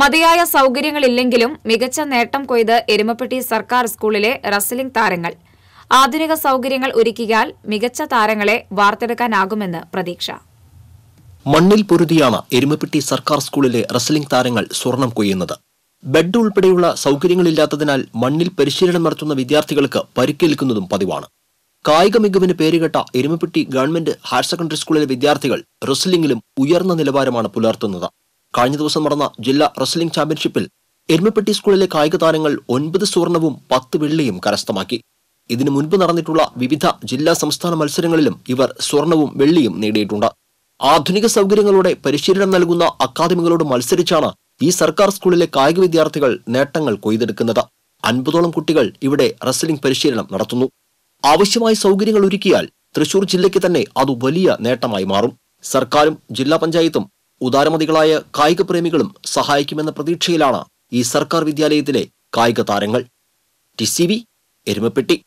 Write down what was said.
മതിയായ സൗകര്യങ്ങളില്ലെങ്കിലും മികച്ച നേട്ടം കൊയ്ത് എരുമപ്പെട്ടി സർക്കാർ സ്കൂളിലെ റസലിംഗ് താരങ്ങൾ ആധുനിക സൗകര്യങ്ങൾ ഒരുക്കിയാൽ മികച്ച താരങ്ങളെ വാർത്തെടുക്കാനാകുമെന്ന് പ്രതീക്ഷ. മണ്ണിൽ പൊരുതിയാണ് എരുമപ്പെട്ടി സർക്കാർ സ്കൂളിലെ റസലിംഗ് താരങ്ങൾ സ്വർണം കൊയ്യുന്നത്. ബെഡ് ഉൾപ്പെടെയുള്ള സൗകര്യങ്ങളില്ലാത്തതിനാൽ മണ്ണിൽ പരിശീലനം നടത്തുന്ന വിദ്യാർത്ഥികൾക്ക് പരിക്കേൽക്കുന്നതും പതിവാണ്. കായിക മികവിന് പേരുകെട്ട എരുമപ്പെട്ടി ഗവൺമെന്റ് ഹയർ സെക്കൻഡറി സ്കൂളിലെ വിദ്യാർത്ഥികൾ റെസ്ലിംഗിലും ഉയർന്ന നിലവാരമാണ് പുലർത്തുന്നത്. കഴിഞ്ഞ ദിവസം നടന്ന ജില്ലാ റെസ്ലിംഗ് ചാമ്പ്യൻഷിപ്പിൽ എരുമപ്പെട്ടി സ്കൂളിലെ കായിക താരങ്ങൾ 9 സ്വർണവും 10 വെള്ളിയും കരസ്ഥമാക്കി. ഇതിനു മുൻപ് നടന്നിട്ടുള്ള വിവിധ ജില്ലാ സംസ്ഥാന മത്സരങ്ങളിലും ഇവർ സ്വർണവും വെള്ളിയും നേടിയിട്ടുണ്ട്. ആധുനിക സൗകര്യങ്ങളോടെ പരിശീലനം നൽകുന്ന അക്കാദമികളോട് മത്സരിച്ചാണ് ഈ സർക്കാർ സ്കൂളിലെ കായിക വിദ്യാർത്ഥികൾ നേട്ടങ്ങൾ കൊയ്തെടുക്കുന്നത്. 50ഓളം കുട്ടികൾ ഇവിടെ റെസ്ലിംഗ് പരിശീലനം നടത്തുന്നു. ആവശ്യമായ സൗകര്യങ്ങൾ ഒരുക്കിയാൽ തൃശൂർ ജില്ലയ്ക്ക് തന്നെ അത് വലിയ നേട്ടമായി മാറും. സർക്കാരും ജില്ലാ പഞ്ചായത്തും ഉദാരമതികളായ കായിക പ്രേമികളും സഹായിക്കുമെന്ന പ്രതീക്ഷയിലാണ് ഈ സർക്കാർ വിദ്യാലയത്തിലെ കായിക താരങ്ങൾ. T C V, Erumapetty.